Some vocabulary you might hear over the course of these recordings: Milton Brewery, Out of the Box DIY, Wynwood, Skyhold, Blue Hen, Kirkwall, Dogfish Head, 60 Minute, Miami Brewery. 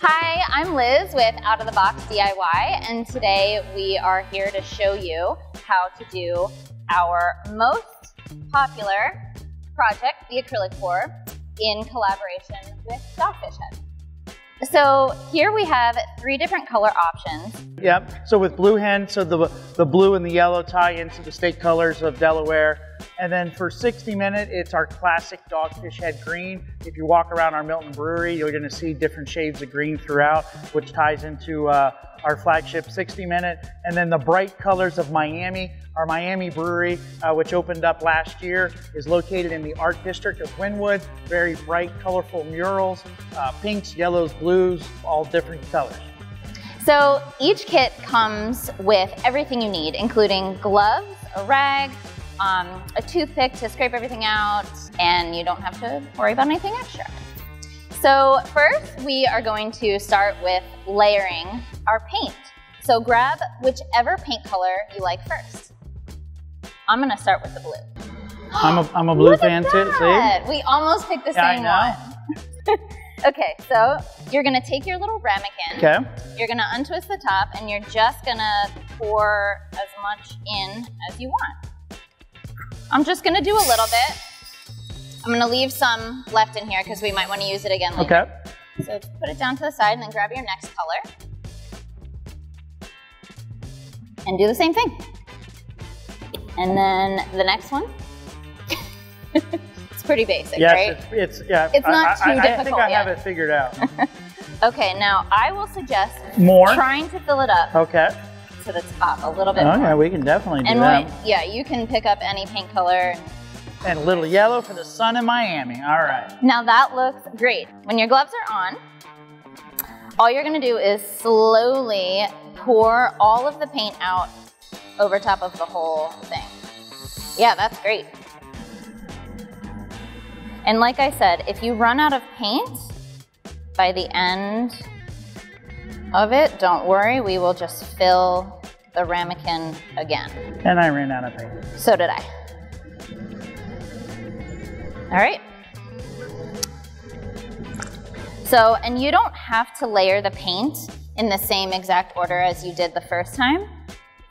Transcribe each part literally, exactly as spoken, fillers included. Hi, I'm Liz with Out of the Box D I Y, and today we are here to show you how to do our most popular project, the acrylic pour, in collaboration with Dogfish Head. So here we have three different color options. Yep, so with Blue Hen, so the, the blue and the yellow tie into the state colors of Delaware. And then for sixty minute, it's our classic Dogfish Head green. If you walk around our Milton Brewery, you're gonna see different shades of green throughout, which ties into uh, our flagship sixty minute. And then the bright colors of Miami, our Miami Brewery, uh, which opened up last year, is located in the art district of Wynwood. Very bright, colorful murals, uh, pinks, yellows, blues, all different colors. So each kit comes with everything you need, including gloves, a rag, Um, a toothpick to scrape everything out, and you don't have to worry about anything extra. So first we are going to start with layering our paint. So grab whichever paint color you like first. I'm gonna start with the blue. I'm a, I'm a blue fan too, see? We almost picked the yeah, same one. Okay, so you're gonna take your little ramekin, okay. You're gonna untwist the top, and you're just gonna pour as much in as you want. I'm just gonna do a little bit. I'm gonna leave some left in here because we might wanna use it again later. Okay. So put it down to the side and then grab your next color. And do the same thing. And then the next one. It's pretty basic, yes, right? It's, it's, yeah, it's not I, too I, difficult I think I yet. have it figured out. Okay, now I will suggest more trying to fill it up. Okay. To the top a little bit oh, more. Yeah, we can definitely do and that. When, yeah, you can pick up any paint color. And a little yellow for the sun in Miami, all right. Now that looks great. When your gloves are on, all you're gonna do is slowly pour all of the paint out over top of the whole thing. Yeah, that's great. And like I said, if you run out of paint by the end of it, don't worry, we will just fill the ramekin again. And I ran out of paint. So did I. All right. So, and you don't have to layer the paint in the same exact order as you did the first time.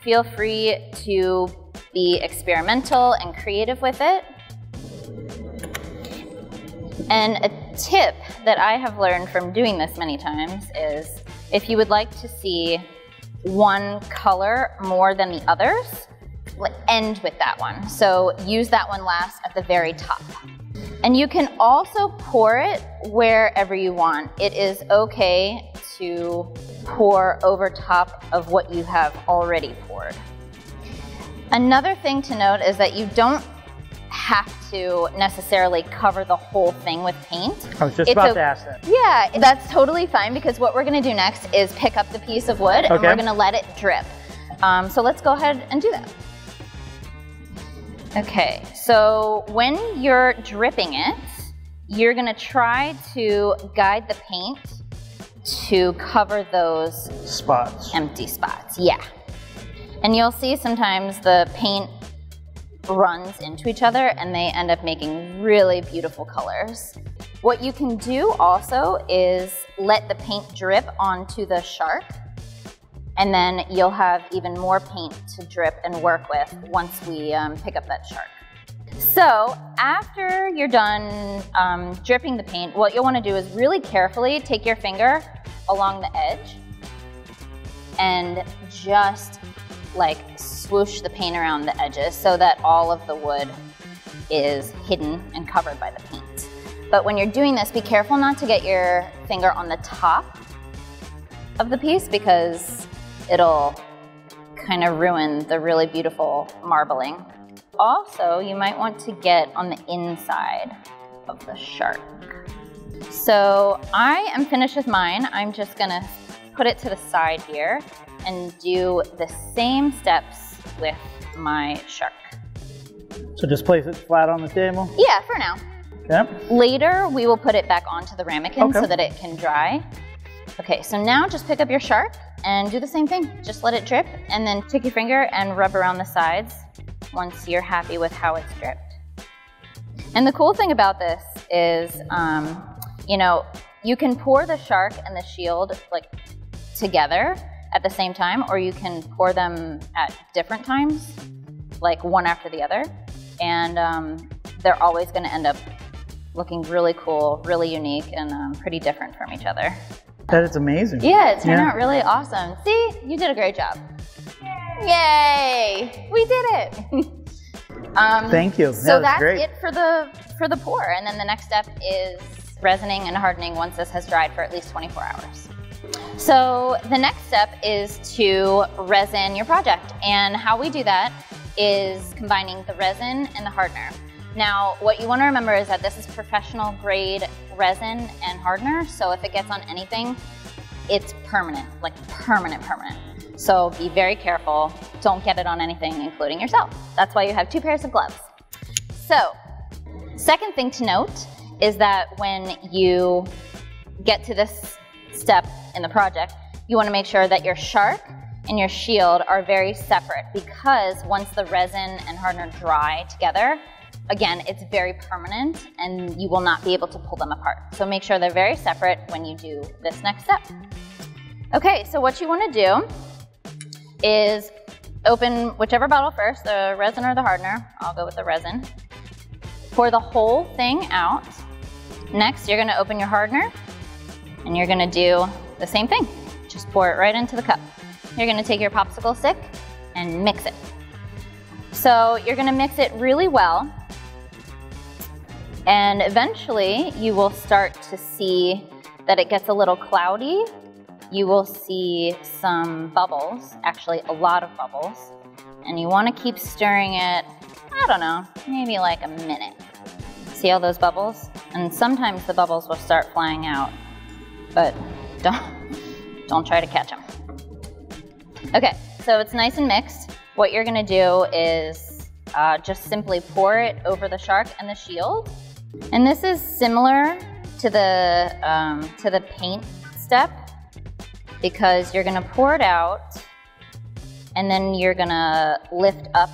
Feel free to be experimental and creative with it. And a tip that I have learned from doing this many times is if you would like to see one color more than the others, end with that one. So use that one last at the very top. And you can also pour it wherever you want. It is okay to pour over top of what you have already poured. Another thing to note is that you don't have to necessarily cover the whole thing with paint. I was just it's about a, to ask that. Yeah, that's totally fine because what we're gonna do next is pick up the piece of wood okay. and we're gonna let it drip. Um, so let's go ahead and do that. Okay, so when you're dripping it, you're gonna try to guide the paint to cover those spots. Empty spots, yeah. And you'll see sometimes the paint runs into each other and they end up making really beautiful colors. What you can do also is let the paint drip onto the shark and then you'll have even more paint to drip and work with once we um, pick up that shark. So after you're done um, dripping the paint, what you'll want to do is really carefully take your finger along the edge and just like swoosh the paint around the edges so that all of the wood is hidden and covered by the paint. But when you're doing this, be careful not to get your finger on the top of the piece because it'll kind of ruin the really beautiful marbling. Also, you might want to get on the inside of the shark. So I am finished with mine. I'm just gonna put it to the side here and do the same steps with my shark. So just place it flat on the table? Yeah, for now. Okay. Later, we will put it back onto the ramekin okay. so that it can dry. Okay, so now just pick up your shark and do the same thing. Just let it drip and then take your finger and rub around the sides once you're happy with how it's dripped. And the cool thing about this is, um, you know, You can pour the shark and the shield like together at the same time, or you can pour them at different times, like one after the other. And um, they're always gonna end up looking really cool, really unique, and um, pretty different from each other. That is amazing. Yeah, it turned yeah. out really awesome. See, you did a great job. Yay! Yay. We did it. um, Thank you. That so that's great. it for the for the pour, and then the next step is resining and hardening once this has dried for at least twenty-four hours. So the next step is to resin your project, and how we do that is combining the resin and the hardener. Now, what you want to remember is that this is professional grade resin and hardener, so if it gets on anything, it's permanent, like permanent, permanent. So be very careful, don't get it on anything, including yourself. That's why you have two pairs of gloves. So, second thing to note is that when you get to this step in the project, you want to make sure that your shark and your shield are very separate, because once the resin and hardener dry together, again, it's very permanent and you will not be able to pull them apart. So make sure they're very separate when you do this next step. Okay, so what you want to do is open whichever bottle first, the resin or the hardener. I'll go with the resin. Pour the whole thing out. Next, you're going to open your hardener and you're going to do the same thing. Just pour it right into the cup. You're going to take your popsicle stick and mix it. So you're going to mix it really well. And eventually you will start to see that it gets a little cloudy. You will see some bubbles, actually a lot of bubbles. And you want to keep stirring it, I don't know, maybe like a minute. See all those bubbles? And sometimes the bubbles will start flying out, but don't, don't try to catch them. Okay, so it's nice and mixed. What you're going to do is uh, just simply pour it over the shark and the shield. And this is similar to the, um, to the paint step, because you're going to pour it out and then you're going to lift up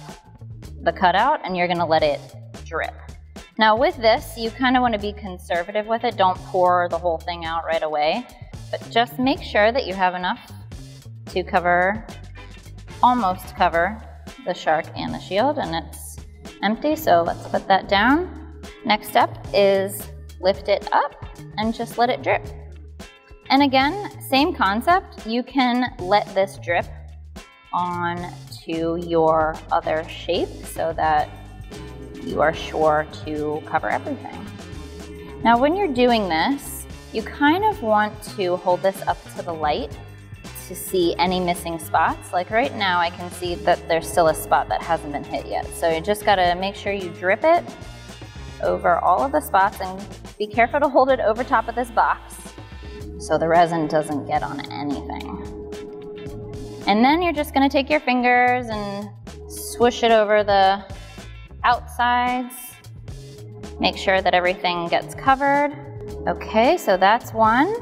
the cutout and you're going to let it drip. Now with this, you kind of want to be conservative with it. Don't pour the whole thing out right away, but just make sure that you have enough to cover almost cover the shark and the shield, and it's empty, so let's put that down. Next step is lift it up and just let it drip. And again, same concept, you can let this drip onto your other shape so that you are sure to cover everything. Now when you're doing this, you kind of want to hold this up to the light to see any missing spots. Like right now I can see that there's still a spot that hasn't been hit yet. So you just gotta make sure you drip it over all of the spots and be careful to hold it over top of this box so the resin doesn't get on anything. And then you're just gonna take your fingers and swoosh it over the outsides. Make sure that everything gets covered. Okay, so that's one.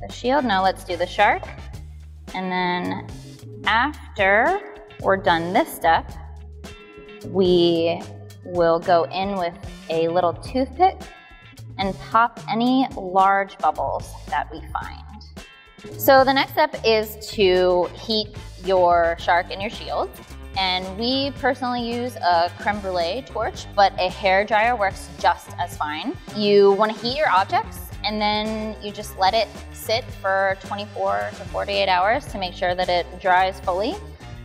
The shield, now let's do the shark. And then after we're done this step, we will go in with a little toothpick and pop any large bubbles that we find. So the next step is to heat your shark and your shield. And we personally use a creme brulee torch, but a hair dryer works just as fine. You want to heat your objects, and then you just let it sit for twenty-four to forty-eight hours to make sure that it dries fully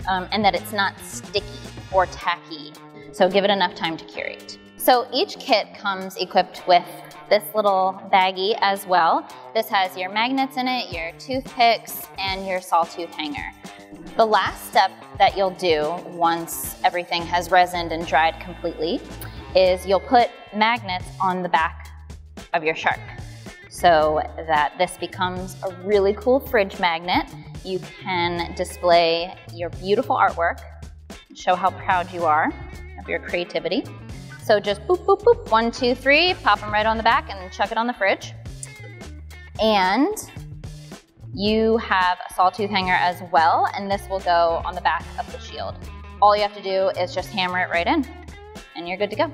um, and that it's not sticky or tacky. So give it enough time to curate. So each kit comes equipped with this little baggie as well. This has your magnets in it, your toothpicks, and your sawtooth hanger. The last step that you'll do once everything has resined and dried completely is you'll put magnets on the back of your shark, so that this becomes a really cool fridge magnet. You can display your beautiful artwork, show how proud you are of your creativity. So just boop, boop, boop, one, two, three, pop them right on the back and chuck it on the fridge. And you have a sawtooth hanger as well, and this will go on the back of the shield. All you have to do is just hammer it right in, and you're good to go.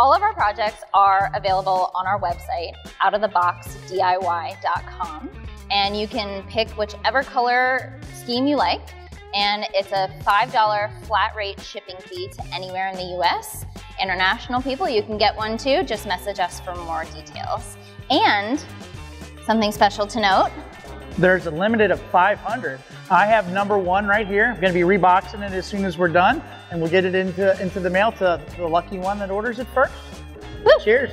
All of our projects are available on our website, out of the box D I Y dot com, and you can pick whichever color scheme you like, and it's a five dollar flat rate shipping fee to anywhere in the U S International people, you can get one too, just message us for more details. And something special to note, there's a limited of five hundred. I have number one right here. I'm going to be reboxing it as soon as we're done, and we'll get it into, into the mail to the lucky one that orders it first. Woo. Cheers.